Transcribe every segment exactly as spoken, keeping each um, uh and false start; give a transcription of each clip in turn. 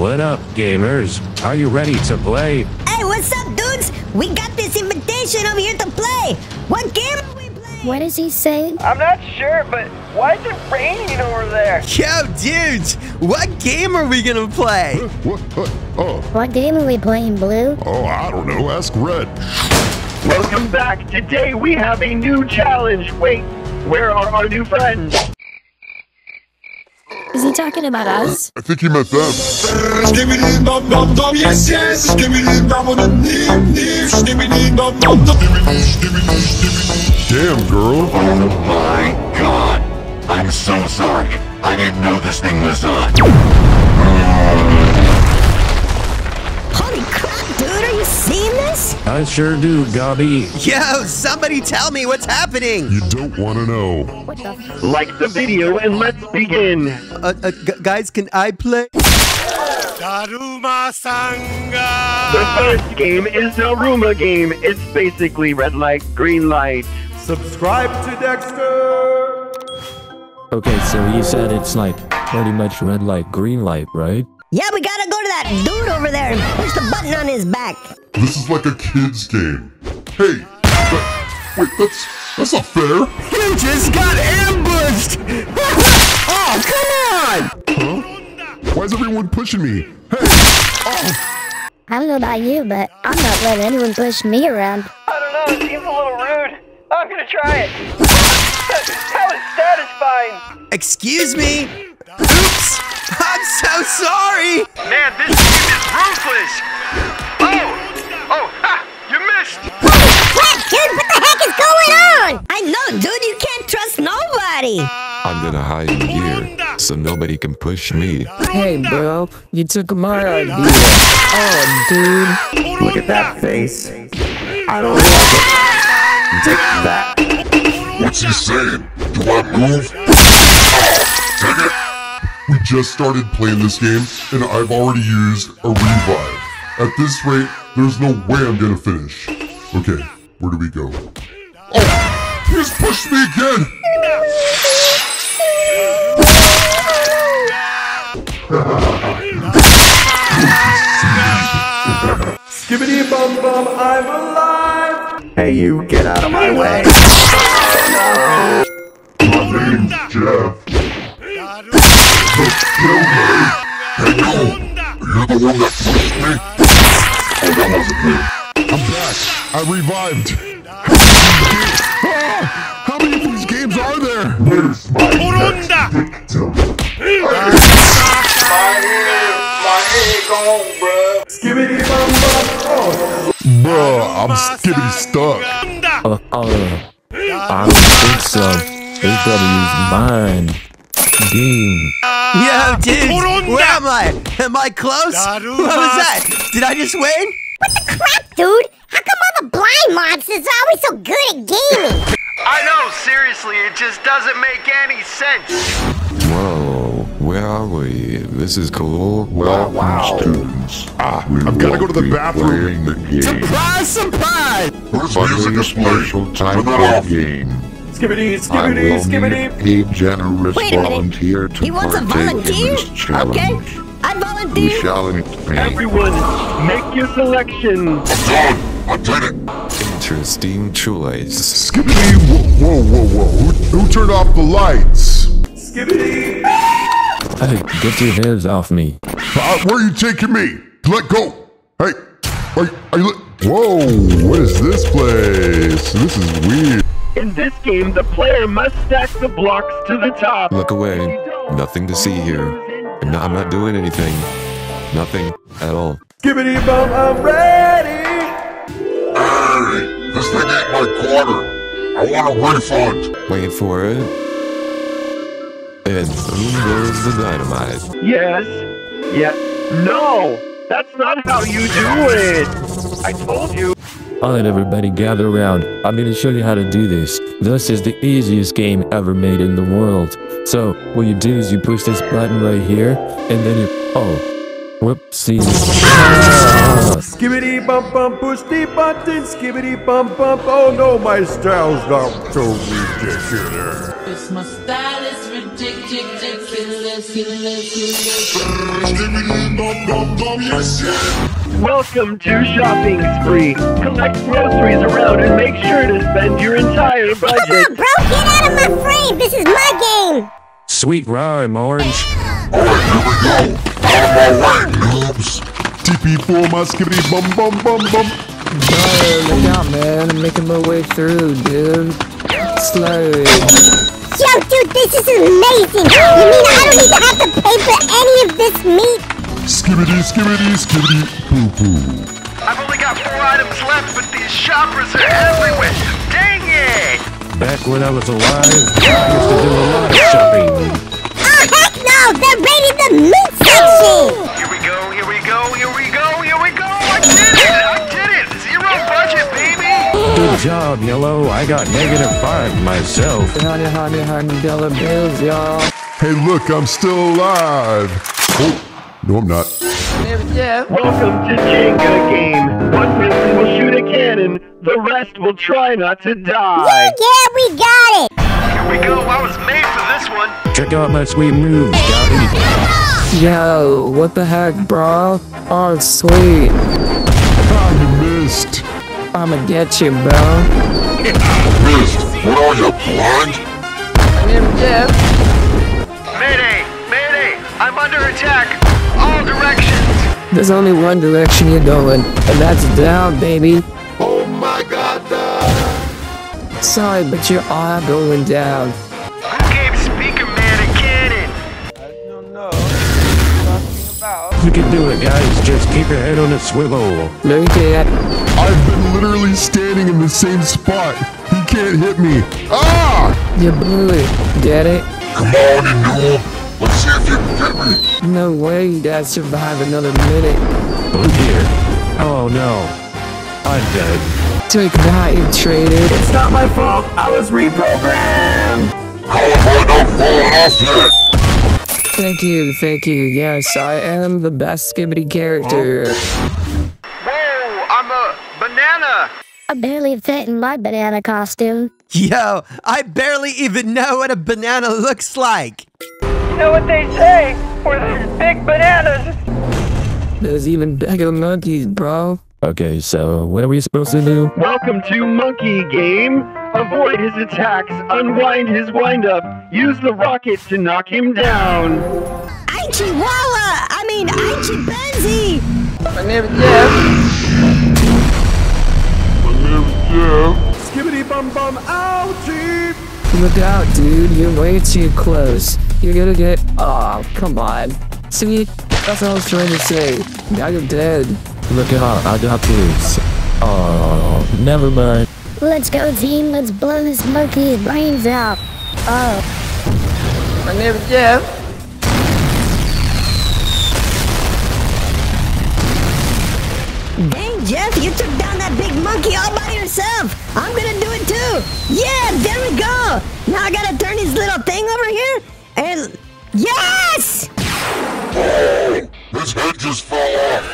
What up, gamers? Are you ready to play? Hey, what's up, dudes? We got this invitation over here to play. What game are we playing? What is he saying? I'm not sure, but why is it raining over there? Yo, dudes, what game are we gonna play? What, what, what, oh. What game are we playing, Blue? Oh, I don't know. Ask Red. Welcome back. Today we have a new challenge. Wait, where are our new friends? Is he talking about us? I think he meant them. Yes, yes. Damn, girl. Oh my god. I'm so sorry. I didn't know this thing was on. Holy crap, dude. Are you seeing this? I sure do, Gobby. Yo, somebody tell me what's happening. You don't want to know. What the f like the video and let's begin. Uh, uh, g guys, can I play? Daruma Sanga. The first game is Daruma game. It's basically red light, green light. Subscribe to Dexter. Okay, so you said it's like pretty much red light, green light, right? Yeah, we gotta go to that dude over there and push the button on his back. This is like a kid's game. Hey, that, wait, that's, that's not fair. You just got ambushed! Oh, come on! Huh? Why is everyone pushing me? Hey! Oh. I don't know about you, but I'm not letting anyone push me around. I don't know, it seems a little rude. I'm gonna try it. How is that satisfying? Excuse me? Oops! I'm so sorry! Man, this game is ruthless! Oh! Oh, ha! You missed! Crap, dude! What the heck is going on? I know, dude! You can't trust nobody! I'm gonna hide in here, so nobody can push me. Hey, bro. You took my idea. Oh, dude. Look at that face. I don't like it. Take that. What's he saying? Do I move? Oh, take it! We just started playing this game, and I've already used a revive. At this rate, there's no way I'm gonna finish. Okay, where do we go? Oh! He just pushed me again! Skibidi bum bum, I'm alive! Hey, you, get out of my way! My name's Jeff. No, no, hey, no! You're the one that pushed me? Oh, that wasn't me. I'm back. I revived. Ah, how many of these games are there? Where's my next victim? Hey, my ear, my eagle, bruh. Skibidi bum bum. Bruh, I'm skibidi stuck. Uh, uh, I don't think so. They better use mine. Game. Yo, dude, where am I? Am I close? What was that? Did I just win? What the crap, dude? How come all the blind monsters are always so good at gaming? I know, seriously, it just doesn't make any sense. Whoa, where are we? This is cool. Well, wow. Students, ah, we I've got to go to the bathroom. The surprise, surprise! Where's music display? Turn that off. Game. Skibidi, skibidi, skibidi. A generous Wait a volunteer to he wants a volunteer? Okay, I volunteer. We shall Everyone, make your selection. I did it. Interesting choice. Skibidi, whoa, whoa, whoa, whoa. Who, who turned off the lights? Skibidi. Hey, get your hands off me. Uh, where are you taking me? Let go. Hey, are you, are you whoa, what is this place? This is weird. In this game, the player must stack the blocks to the top. Look away. Nothing to see here. No, I'm not doing anything. Nothing at all. Skibidi bum, I'm ready! Hey, this thing ain't my quarter. I want a refund. Wait for it. And boom, there's the dynamite. Yes. Yes. No! That's not how you do it! I told you. Alright, everybody, gather around. I'm gonna show you how to do this. This is the easiest game ever made in the world. So, what you do is you push this button right here, and then you... Oh. Whoopsie. Ah! Skibidi bump bump, push the button, skibidi bump bump. Oh no, my style's not so ridiculous. This my style is ridiculous. Welcome to Shopping Spree. Collect groceries around and make sure to spend your entire budget. Come on, bro, get out of my frame. This is my game. Sweet rhyme, Orange. Oh, here we go. On my way, noobs. T P for my skibidi bum bum bum bum. Hey, look out, man. I'm making my way through, dude. Slowly. Yo, dude, this is amazing! You mean I don't need to have to pay for any of this meat? Skibidi, skibidi, skibidi, poo-poo. I've only got four items left, but these shoppers are everywhere! Dang it! Back when I was alive, I used to do a lot of shopping. Oh, heck no! They're raiding the meat section! Here we go, here we go, here we go, here we go! I did it! I did it! Zero budget, baby! Good job, Yellow. I got negative five myself. Hundred, hundred, hundred dollar bills, y'all. Hey, look, I'm still alive. Oh, no, I'm not. Yeah. Welcome to Jenga game. One person will shoot a cannon. The rest will try not to die. Yeah, yeah, we got it. Here we go. I was made for this one. Check out my sweet moves, Gabby. Yo, what the heck, bro? Oh, sweet. Oh, you missed. I'ma get you, bro. What are you, blind? I'm dead. Mayday! Mayday! I'm under attack! All directions! There's only one direction you're going, and that's down, baby. Oh my god, uh... Sorry, but you are going down. Who gave Speaker Man a cannon? I don't know what you're talking about. You can do it, guys. Just keep your head on a swivel. No, you can't. I've been literally standing in the same spot. He can't hit me. Ah! You blew it. Get it? Come on, you noob. Let's see if you can hit me. No way you guys survive another minute. Oh dear. Oh no. I'm dead. Take that, you traitor. It's not my fault. I was reprogrammed. How am I not falling off yet? Thank you, thank you. Yes, I am the best Skibidi character. Oh. Banana! I barely fit in my banana costume. Yo, I barely even know what a banana looks like. You know what they say? We're these big bananas. There's even bigger monkeys, bro. Okay, so what are we supposed to do? Welcome to Monkey Game. Avoid his attacks, unwind his wind-up, use the rocket to knock him down. Aichi Walla! I mean, Aichi Benzi! My name is Jeff. Yeah. Skibidi bum bum ouchie! Look out, dude. You're way too close. You're gonna get... Aw, oh, come on. See? That's what I was trying to say. Now you're dead. Look out, I got this. Oh, never mind. Let's go, team. Let's blow this monkey's brains out. Oh. My name is Jeff. Dang, Jeff, you took down that big monkey all by yourself! I'm gonna do it too! Yeah, there we go! Now I gotta turn his little thing over here, and... Yes! Oh, his head just fell off!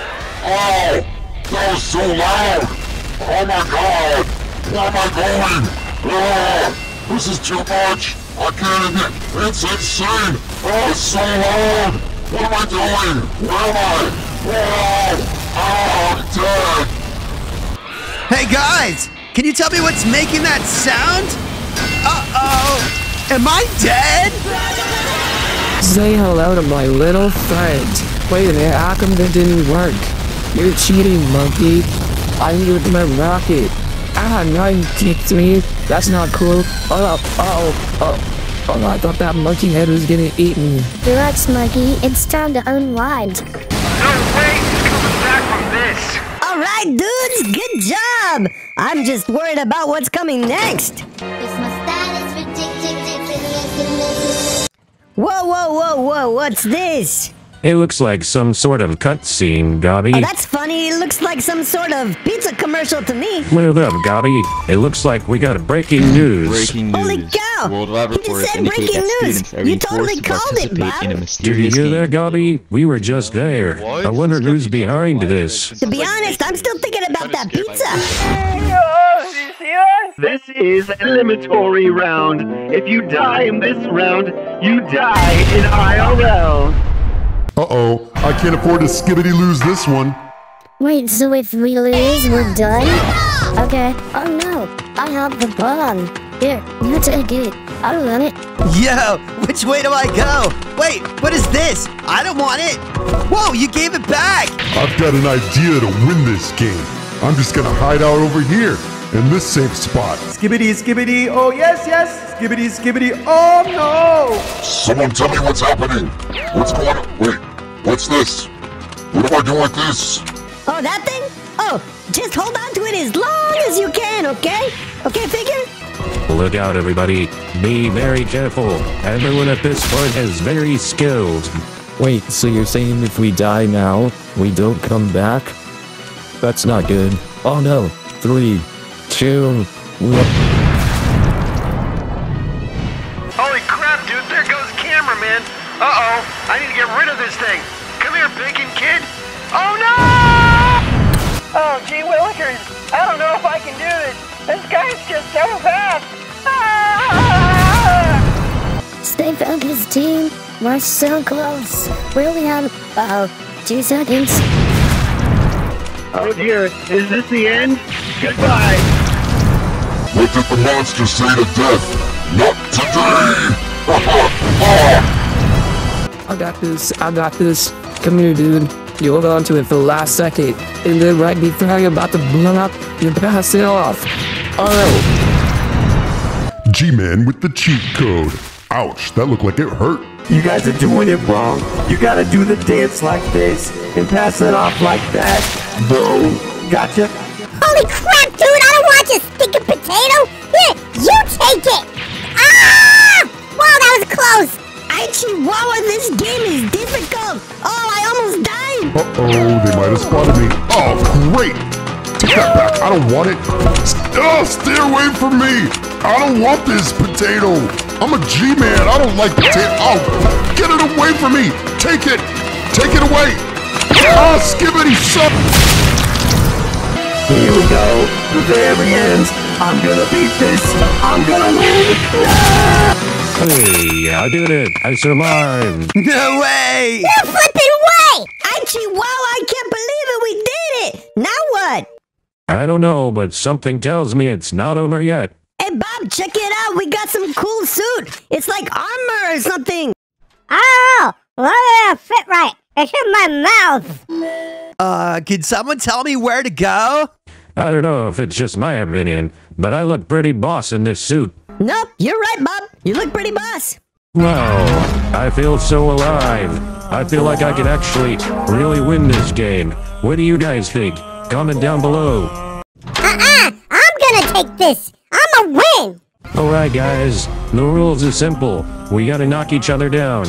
Oh, that was so loud! Oh my god! Where am I going? Oh, this is too much! I can't even... It's insane! Oh, it's so loud! What am I doing? Where am I? Oh! Hey guys, can you tell me what's making that sound? Uh-oh, am I dead? Say hello to my little friend. Wait a minute, how come that didn't work? You're cheating, monkey. I need my rocket. Ah, now you kicked me. That's not cool. Oh, oh, oh. Oh, I thought that monkey head was getting eaten. Relax, monkey. It's time to unwind. No way! Alright dudes, good job! I'm just worried about what's coming next! Whoa, whoa, whoa, whoa, what's this? It looks like some sort of cutscene, Gobby. Oh, that's funny, it looks like some sort of pizza commercial to me. Look up, Gobby. It looks like we got breaking news. Breaking news. Holy cow! wow. World Laboratory you just said breaking news. You totally called it, Bob. Did you hear that, Gobby? We were just there. What? I wonder who's behind this. To be honest, I'm still thinking about that pizza. This is eliminatory round. If you die in this round, you die in I R L. Uh-oh. I can't afford to skibbity lose this one. Wait, so if we lose, we're done? Okay. Oh, no. I have the bomb. Here, you take it. I'll run it. Yo, which way do I go? Wait, what is this? I don't want it. Whoa, you gave it back. I've got an idea to win this game. I'm just going to hide out over here in this safe spot. Skibidi, skibidi. Oh, yes, yes. Skibidi, skibidi. Oh, no. Someone tell me what's happening. What's going on? Wait, what's this? What do I do like this? Oh, that thing? Oh, just hold on to it as long as you can, okay? Okay, figure? Look out, everybody. Be very careful. Everyone at this point is very skilled. Wait, so you're saying if we die now, we don't come back? That's not good. Oh no. Three, two, one. Holy crap, dude. There goes cameraman. Uh-oh. I need to get rid of this thing. Come here, bacon kid. Oh no! Oh, gee willikers. I don't know if I can do this. This guy's just so fast. Stay focused, team. We're so close. We only have, uh-oh, two seconds. Oh dear, is this the end? Goodbye. What did the monster say to death? Not today! I got this, I got this. Come here, dude. You hold on to it for the last second, and then right before you're about to blow up, you pass it off. Oh! G-Man with the cheat code. Ouch, that looked like it hurt. You guys are doing it wrong. You gotta do the dance like this, and pass it off like that. Boom. Gotcha. Holy crap, dude, I don't want you stinking potato. Here, you take it. Ah! Wow, that was close. I, Chihuahua, this game is difficult. Oh, I almost died. Uh-oh, they might have spotted me. Oh, great! Take that back, I don't want it. Oh, stay away from me! I don't want this potato! I'm a G-Man, I don't like potato. Oh, get it away from me! Take it! Take it away! Ah, oh, Skibidi, son! Here we go, the very end. I'm gonna beat this, I'm gonna win! Hey, I did it, I survived! No way! No flipping way! Chihuahua, I can't believe it, we did it! Now what? I don't know, but something tells me it's not over yet. Hey Bob, check it out, we got some cool suit! It's like armor or something! Oh, well it don't fit right, it's in my mouth! Uh, could someone tell me where to go? I don't know if it's just my opinion, but I look pretty boss in this suit. Nope, you're right Bob, you look pretty boss! Wow, I feel so alive. I feel like I could actually really win this game. What do you guys think? Comment down below. Uh-uh, I'm gonna take this. I'm a win. Alright guys, the rules are simple. We gotta knock each other down.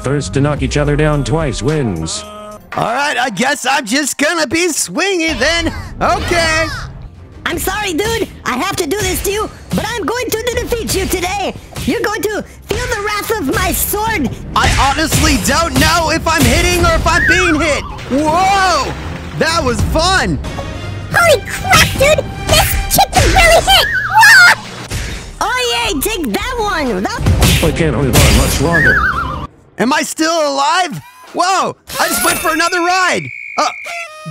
First to knock each other down twice wins. Alright, I guess I'm just gonna be swinging then. Okay. I'm sorry dude, I have to do this to you, but I'm going to defeat you today. You're going to feel the wrath of my sword! I honestly don't know if I'm hitting or if I'm being hit! Whoa! That was fun! Holy crap, dude! This chicken really hit! Whoa! Oh yeah, take that one! That I can't hold on much longer. Am I still alive? Whoa! I just went for another ride! Uh,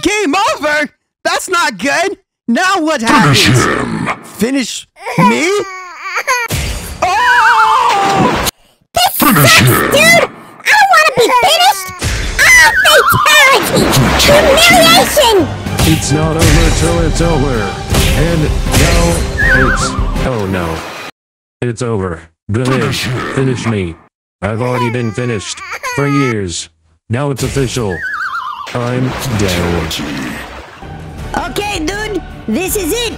game over? That's not good! Now what happens? Finish him! Finish me? Finish him! Dude! I don't want to be finished! Oh, fatality! Humiliation! It's not over till it's over. And no, it's... Oh no. It's over. Finish. Finish me. I've already been finished. For years. Now it's official. I'm down. Okay, dude. This is it.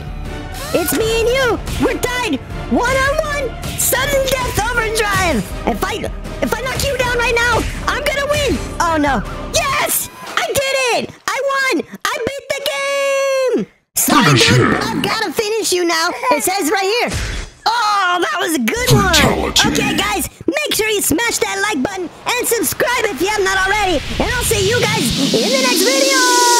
It's me and you. We're tied. One-on-one, sudden death overdrive! If I, if I knock you down right now, I'm gonna win! Oh no. Yes! I did it! I won! I beat the game! Sorry, dude, but I've gotta finish you now. It says right here. Oh, that was a good one. Okay, guys, make sure you smash that like button and subscribe if you have not already. And I'll see you guys in the next video.